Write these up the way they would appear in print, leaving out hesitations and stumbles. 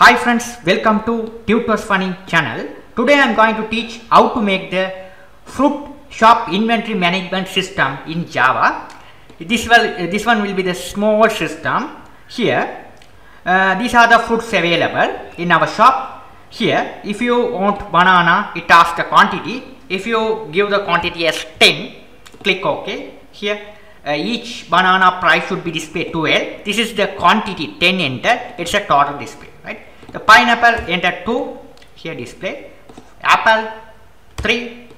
Hi friends, welcome to Tutus Funny channel. Today I am going to teach how to make the fruit shop inventory management system in Java. This one will be the small system here. These are the fruits available in our shop here. If you want banana, it asks the quantity. If you give the quantity as 10, click OK here. Each banana price should be displayed 12. This is the quantity 10 entered. It's a total display, right? The pineapple entered 2, here display. Apple 3,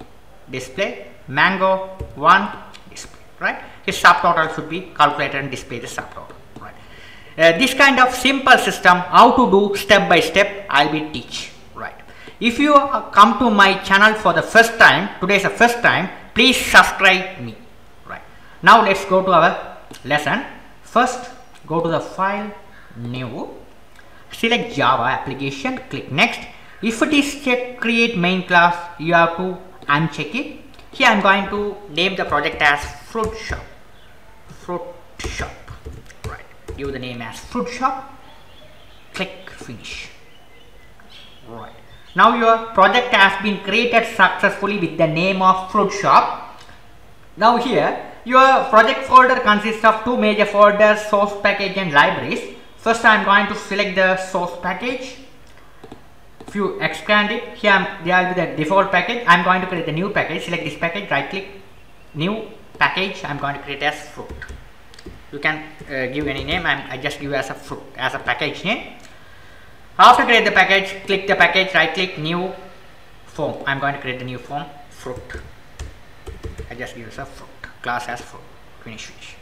display. Mango 1, display, right? His subtotal should be calculated and display the subtotal, right? This kind of simple system, how to do step by step, I'll be teach, right? If you come to my channel for the first time, today is the first time, please subscribe me, right? Now let's go to our lesson. First, go to the file, new. Select Java application, click next. If it is check create main class, you have to uncheck it. Here I am going to name the project as fruit shop. Fruit shop. Right. Give the name as fruit shop. Click finish. Right. Now your project has been created successfully with the name of fruit shop. Now here your project folder consists of two major folders, source package and libraries. First, I am going to select the source package. If you expand it, here there will be the default package. I am going to create the new package. Select this package, right click, new package. I am going to create as fruit. You can give any name. I just give as a fruit, as a package name. After create the package, click the package, right click, new form. I am going to create the new form, fruit. I just give as a fruit, class as fruit. Finish, finish.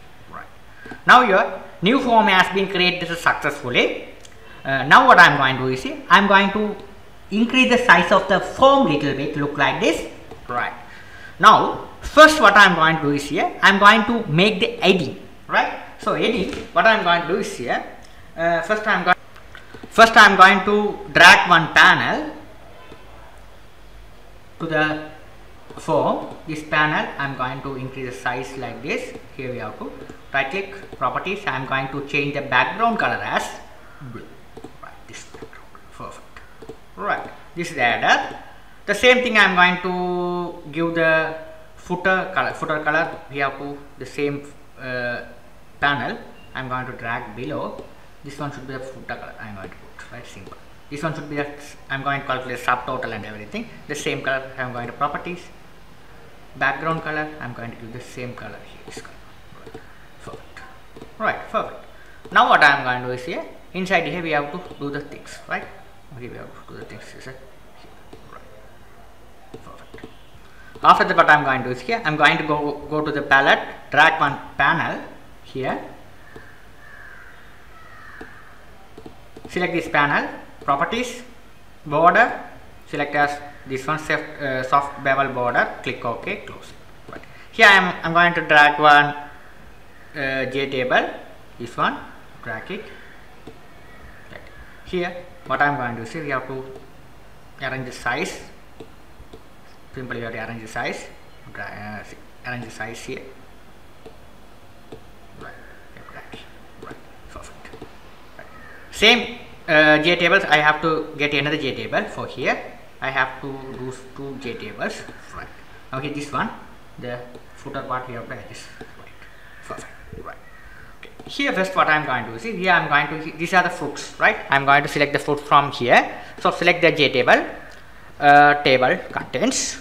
Now your new form has been created successfully. Now what I am going to do is, I am going to increase the size of the form little bit, look like this. Right. Now first what I am going to do is, here I am going to make the heading. Right. So heading, what I am going to do is, here first I am going to drag one panel to the form. This panel I am going to increase the size like this. Here we have to right click, properties. I am going to change the background color as blue. Right, this background, perfect. Right, this is the header. The same thing I am going to give the footer color. Footer color we have to the same panel. I am going to drag below. This one should be the footer color. I am going to put right simple. This one should be that I am going to calculate subtotal and everything. The same color I am going to properties. Background color I am going to give the same color here. This color. Perfect. Right, perfect. Now what I am going to do is, here inside here we have to do the things, right? Okay, we have to do the things. Is it right? Perfect. After that, what I am going to do is, here I am going to go to the palette, drag one panel here, select this panel, properties, border, select as this one soft bevel border, click OK, close it. Right. Here I am going to drag one J table, this one, drag it. Right. Here what I am going to do is, we have to arrange the size. Simply you have to arrange the size, arrange the size here. Right, exactly. Right, perfect. Right. Same J tables, I have to get another J table for here. I have to do two J tables, right? Okay, this one, the footer part here, right? Perfect, right? Okay. Here, first, what I am going to do is, here I am going to, these are the fruits, right? I am going to select the fruit from here. So select the J table, table contents,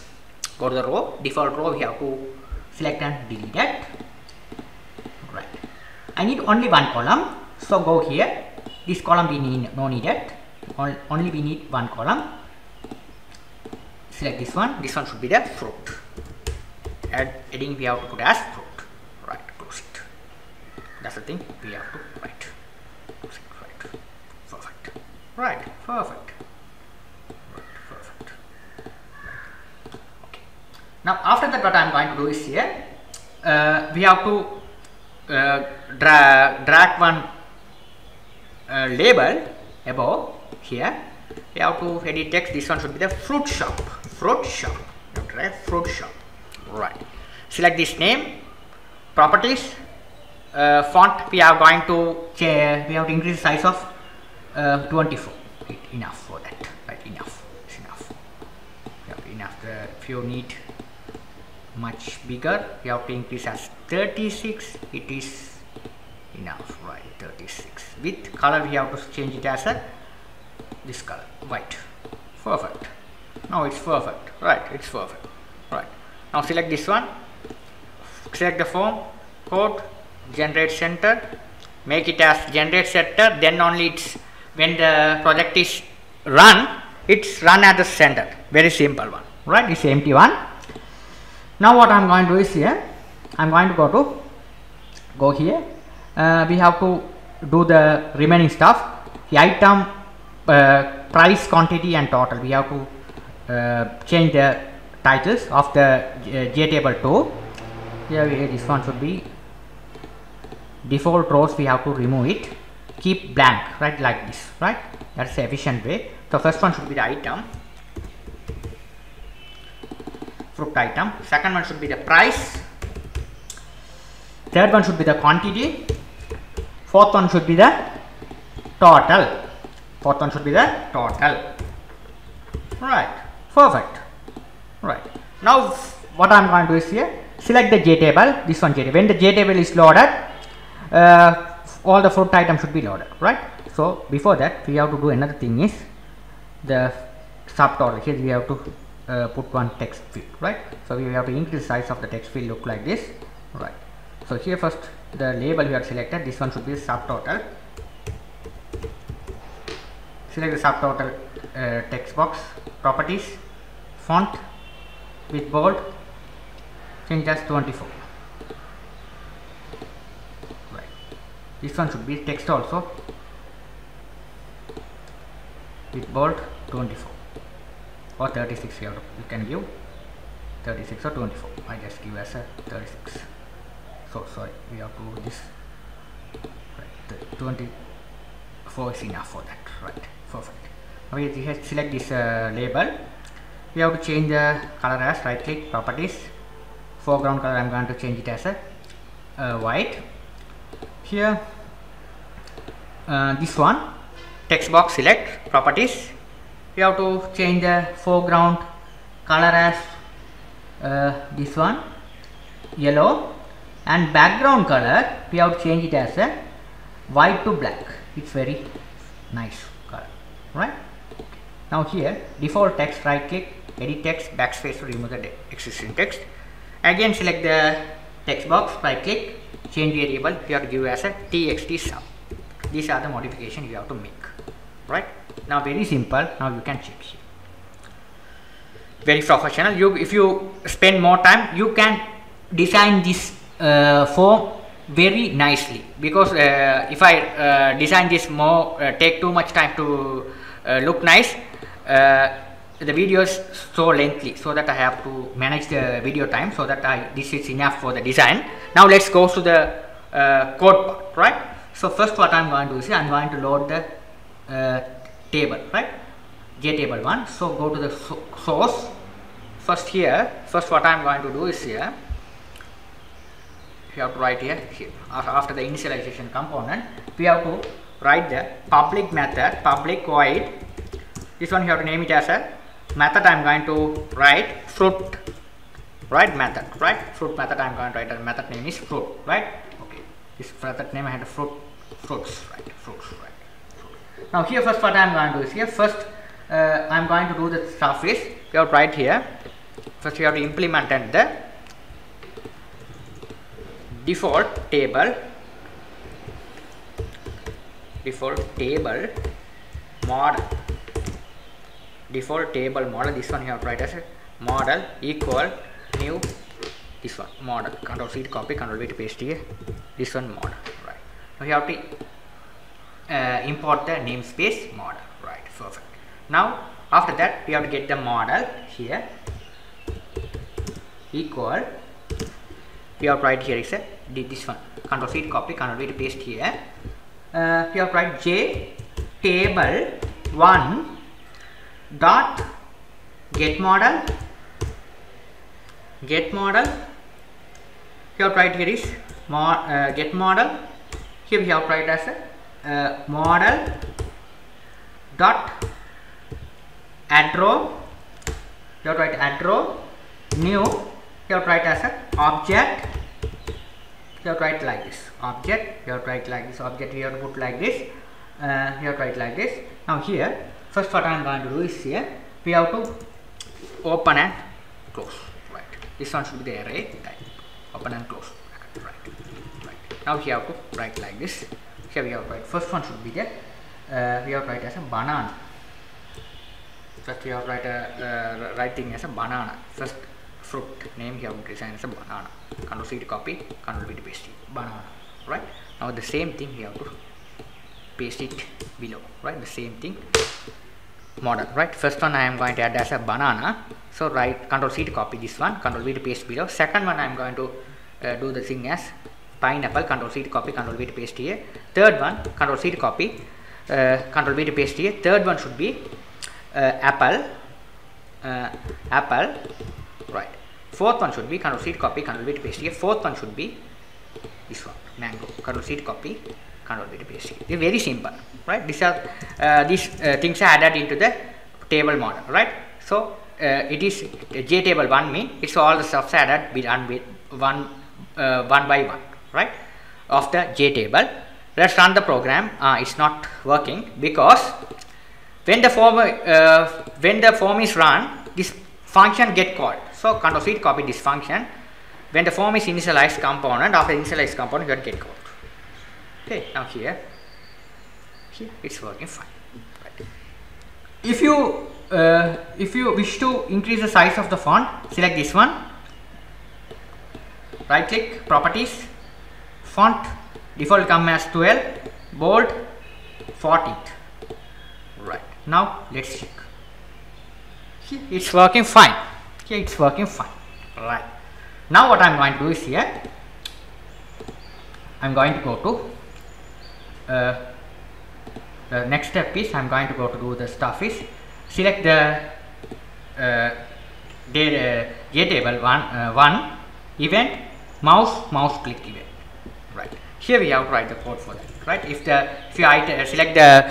go to the row, default row. We have to select and delete that, right? I need only one column, so go here. This column we need no needed. Only we need one column. Select this one should be the fruit. Adding we have to put as fruit. Right, close it. That's the thing we have to write. Close it, right. Perfect. Right, perfect. Right, perfect. Right. Okay. Now after that what I am going to do is, here we have to drag one label above here. We have to edit text. This one should be the fruit shop. Fruit shop. Right? Fruit shop. Right. Select this name. Properties. Font. We are going to increase the size of 24. enough for that, right? Enough, it's enough. You have enough. If you need much bigger, you have to increase as 36. It is enough, right? 36. With color, we have to change it as a this color, white. Perfect. Now it's perfect, right? It's perfect, right? Now select this one. Select the form, code, generate center. Make it as generate center. Then only it's when the project is run, it's run at the center. Very simple one, right? It's empty one. Now what I'm going to do is here, I'm going to go here. We have to do the remaining stuff. The item, price, quantity, and total. We have to change the titles of the JTable to. Here this one should be default rows. We have to remove it. Keep blank, right, like this, right? That's the efficient way. So first one should be the item, fruit item. Second one should be the price. Third one should be the quantity. Fourth one should be the total. Fourth one should be the total. Right, perfect. Right. Now what I'm going to do is here, select the JTable. This one JTable. When the JTable is loaded, all the fruit item should be loaded, right? So before that, we have to do another thing is the subtotal. Here we have to put one text field, right? So we have to increase size of the text field, look like this, right? So here first the label we have selected, this one should be subtotal. Select the subtotal text box, properties, font with bold, change as 24. This one should be text also with bold 24 or 36. You can give 36 or 24. I just give as a 36. So sorry, we have to do this. Right, 24 is enough for that. Right, perfect. Now we have to select this label. We have to change the color as right click properties. Foreground color, I am going to change it as a white. Here this one text box, select properties, we have to change the foreground color as this one yellow, and background color we have to change it as a white to black. It's very nice color, right? Now here default text, right click, edit text, backspace to remove the existing text. Again select the text box, right click, change variable, you have to give as a txt sum. These are the modification you have to make, right? Now very simple. Now you can check here. Very professional. You, if you spend more time, you can design this form very nicely, because if I design this more take too much time to look nice, the video is so lengthy, so that I have to manage the video time, so that this is enough for the design. Now let's go to the code part, right? So first what I'm going to do is I'm going to load the table, right? JTable one. So go to the source. First here, first what I'm going to do is here, you have to write here. After the initialization component, we have to write the public method, public void. This one you have to name it as a method. I'm going to write fruit, right? Method, right? Fruit method. I'm going to write a method name is fruit, right? Okay, this method name I had a fruits, right? Fruits, right? Fruit. Now here first what I'm going to do is here first I'm going to do the stuff is you have to write here. First you have to implement and the default table model. Default table model, this one you have to write as a model equal new, this one model, control C to copy, control V to paste here, this one model, right? Now you have to import the namespace model, right? Perfect. Now after that we have to get the model here equal, we have to write here is a this one, control C to copy, control V to paste here, we have to write J table 1 dot get model, you have to write here is get model. Here we have to write as a model dot add row. You have to write add row, new. You have to write as an object. You have to write like this object. You have to write like this object. You have to put like this. You have to write like this. Now here, first what I am going to do is here we have to open and close. Right. This one should be the array type. Open and close. Right. Right. Now here have to write like this. Here we have to write. First one should be there. We have to write as a banana. First we have to write a writing as a banana. First fruit name here we have to design as a banana. Control C to copy. Control V to paste it. Banana. Right. Now the same thing here have to paste it below. Right. The same thing. Model. Right. First one I am going to add as a banana. So write Control C to copy this one. Control V to paste below. Second one I am going to do the thing as pineapple. Control C to copy. Control V to paste here. Third one. Control C to copy. Control V to paste here. Third one should be apple. Apple. Right. Fourth one should be Control C to copy. Control V to paste here. Fourth one should be this one. Mango. Control C to copy. Control V to paste here. They're very simple. Right. These are things are added into the table model. Right. So it is JTable 1 mean it's all the stuffs added one by one. Right. Of the JTable. Let's run the program. It's not working because when the form is run, this function get called. So Ctrl C copy this function. When the form is initialized component, after initialized component, you get called. Okay. Now here it's working fine. Right. If you wish to increase the size of the font, select this one. Right click, properties, font. Default come as 12, bold, 40. Right. Now let's check. Here it's working fine. Here it's working fine. Right. Now what I'm going to do is here. I'm going to go to the next step is I'm going to go to do the stuff is select the JTable one event mouse click event. Right. Here we have to write the code for that, right? If you select the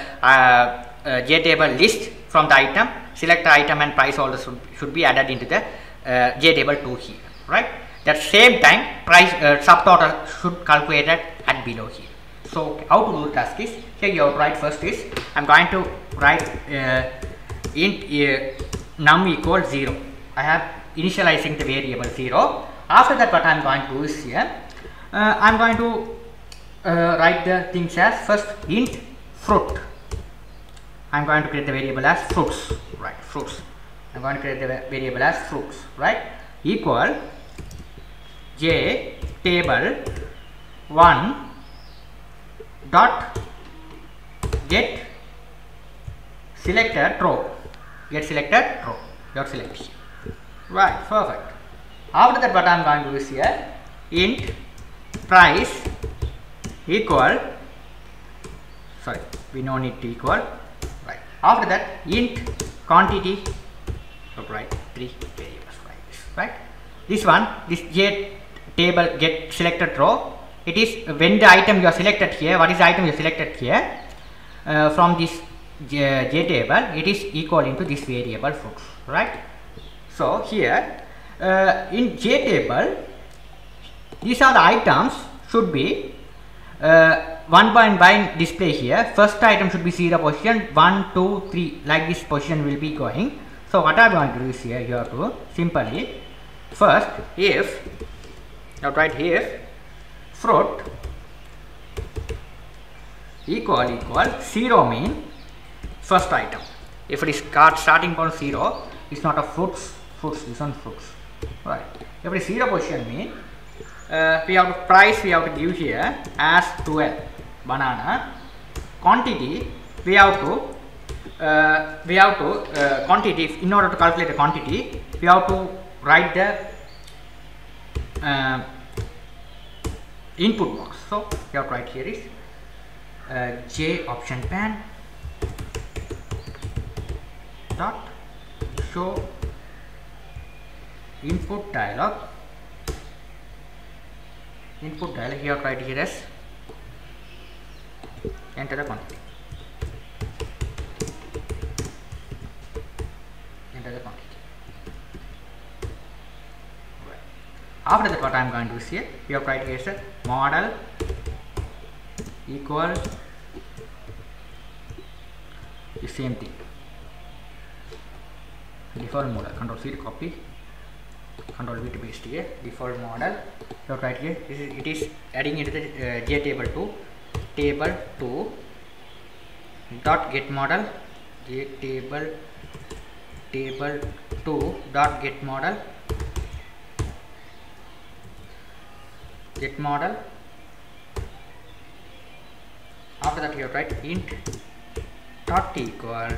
JTable list from the item, select the item and price all this should be added into the JTable 2 here, right? That same time, price subtotal should calculate at below here. So how to do the task is here you have to write first is I'm going to write int num equal 0. I have initializing the variable 0. After that, what I'm going to do is here I'm going to write the things as first int fruit. I'm going to create the variable as fruits, right? Fruits. I'm going to create the variable as fruits, right? Equal j table 1 dot get selected row. Get selected row. Dot select. Right. Perfect. After that, what I'm going to do is here int price equal, sorry, we don't need to equal, right? After that int quantity, right? Three variables, right? Right, this one, this JTable get selected row, it is when the item you are selected here, what is the item you selected here, from this JTable it is equal into this variable fruits, right? So here in JTable these are the items should be one by display here. First item should be 0 position, 1, 2, 3 like this position will be going. So what I am going to do is here you have to simply first if, now write if fruit equal 0 mean first item. If it is starting from 0 it's not a fruits this one fruits, right? If it is 0 position mean we have to price we have to give here as 12 banana. Quantity we have to quantity, in order to calculate the quantity we have to write the input box. So we have to write here is j option pan dot show input dialog. Input dialog here right here as enter the quantity. After that, what I am going to do here, we have tried is model equal the same thing, default model, control C to copy, control V to paste here, default model. You have tried here, it is adding into the J table 2 dot get model, J table 2 dot get model. Get model. After that, you have to write int dot equal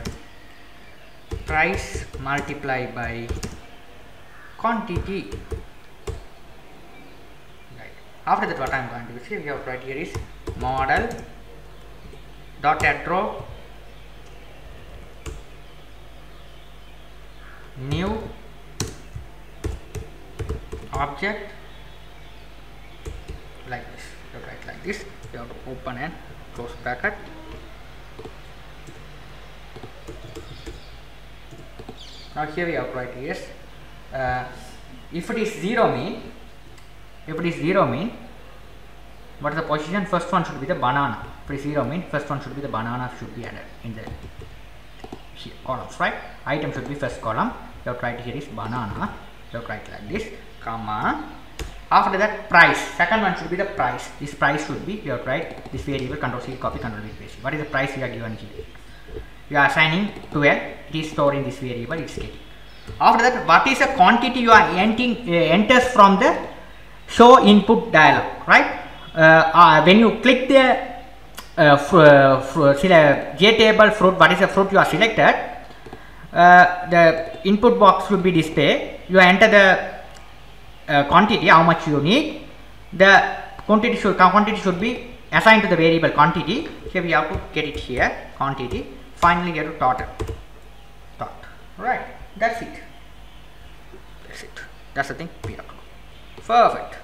price multiply by quantity. Right. After that, what I am going to do is, we have to write here is model dot add row new object. Like this, you write like this. You have to open and close bracket. Now here we have to write yes. If it is zero mean, what is the position? First one should be the banana. If it is zero mean, first one should be the banana should be added in the here, columns, right? Item should be first column. You have to write here is banana. You have to write like this, comma. After that, price. Second one should be the price. This price should be here, right? This variable, control C, copy, control V, paste. What is the price we are given here? You are assigning 12. It is stored in this variable. It's getting. After that, what is the quantity you are enters from the show input dialog, right? When you click the J table fruit, what is the fruit you are selected? The input box will be displayed. You enter the quantity, how much you need. The quantity should be assigned to the variable quantity. Here we have to get it here, quantity. Finally you have to tot. Right, that's it. That's the thing we have to do. Perfect.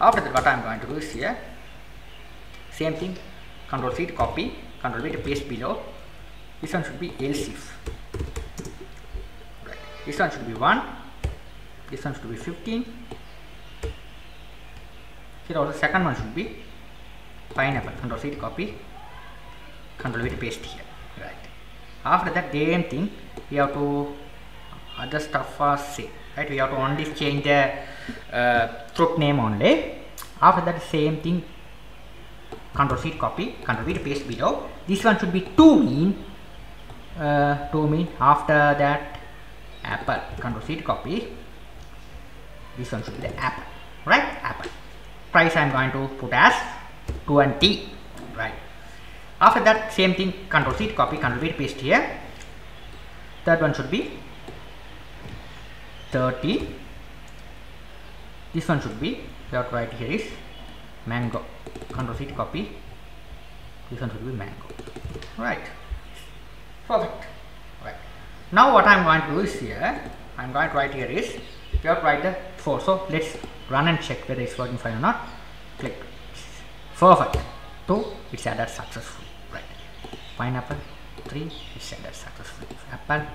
After that, what I am going to do is here, same thing, control C to copy, control V to paste below. This one should be else if. This one should be 1, this one should be 15. Here also second one should be pineapple. Control C to copy, control V to paste here. Right. After that, same thing, we have to other stuff are same. Right. We have to only change the fruit name only. After that, same thing, control C to copy, control V to paste below. This one should be 2 mean. After that, apple. Control C to copy. This one should be the apple, right? Apple. Price I am going to put as 20, right? After that, same thing. Control C to copy. Control V to paste here. Third one should be 30. This one should be. You have to write here is mango. Control C to copy. This one should be mango, right? Perfect. Now what I am going to do is here, I am going to write here is, we have to write the 4. So let's run and check whether it's working fine or not. Click. Perfect. 2, it's added successfully. Right. Pineapple. 3, it's added successfully. Apple.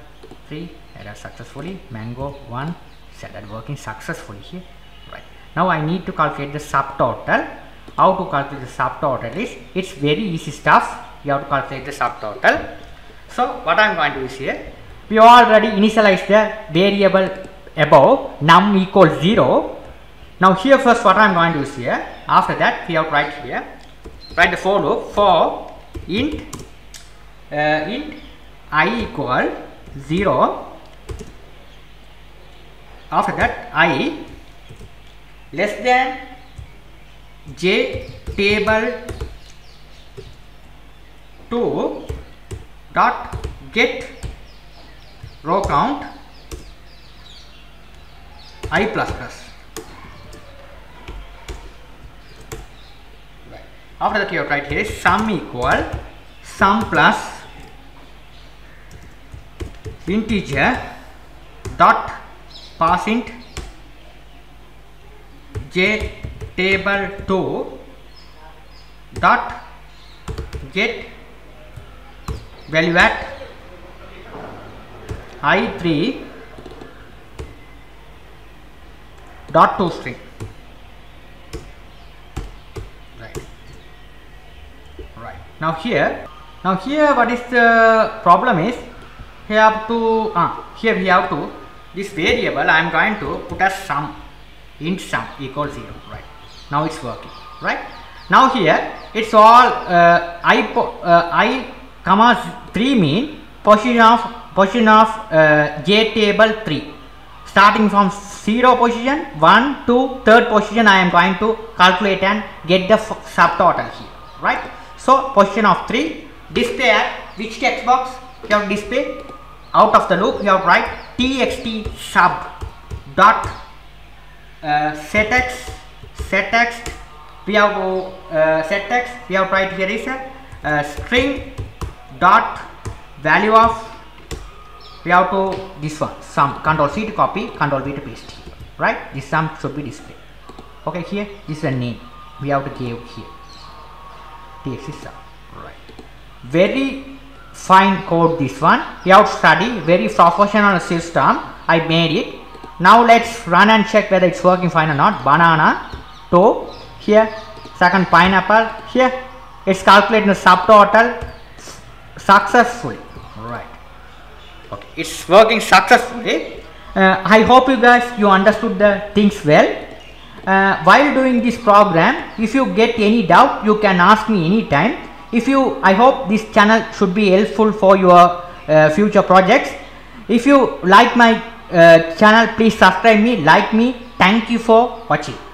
3, added successfully. Mango. 1, it's added working successfully here. Right. Now I need to calculate the subtotal. How to calculate the subtotal is, it's very easy stuff. You have to calculate the subtotal. So what I am going to do is here, we already initialize the variable above num equals 0. Now here first what I am going to do is here, after that we have to write here, write the for loop for int I equal 0. After that I less than j table 2 dot get row count I ++. Right. After that you have to write here sum equal sum plus integer dot passInt j table 2 dot get value at I3 dot to string, right. Now here what is the problem is, here we have to this variable I am going to put as sum, int sum equals 0, right. Now it's working, right. Now here it's all I comma 3 mean position of j table 3, starting from 0 position 1 to 3rd position. I am going to calculate and get the subtotal here, right. So position of 3, display at which text box you have to display, out of the loop you have to write txt sub dot set text we have to set text, we have to write here is a string dot value of, we have to this one sum, Ctrl+C to copy, Ctrl+V to paste here, right. This sum should be displayed, okay. Here this is a name we have to give here, txt sum, right. Very fine code this one, you have to study, very professional system I made it. Now let's run and check whether it's working fine or not. Banana to here, second pineapple here, it's calculating the subtotal successfully, right. Okay, it's working successfully. I hope you guys understood the things well. While doing this program, if you get any doubt, you can ask me anytime. I hope this channel should be helpful for your future projects. If you like my channel, please subscribe me, like me. Thank you for watching.